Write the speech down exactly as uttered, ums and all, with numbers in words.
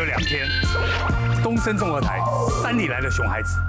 有两天，东森综合台，山里来的熊孩子。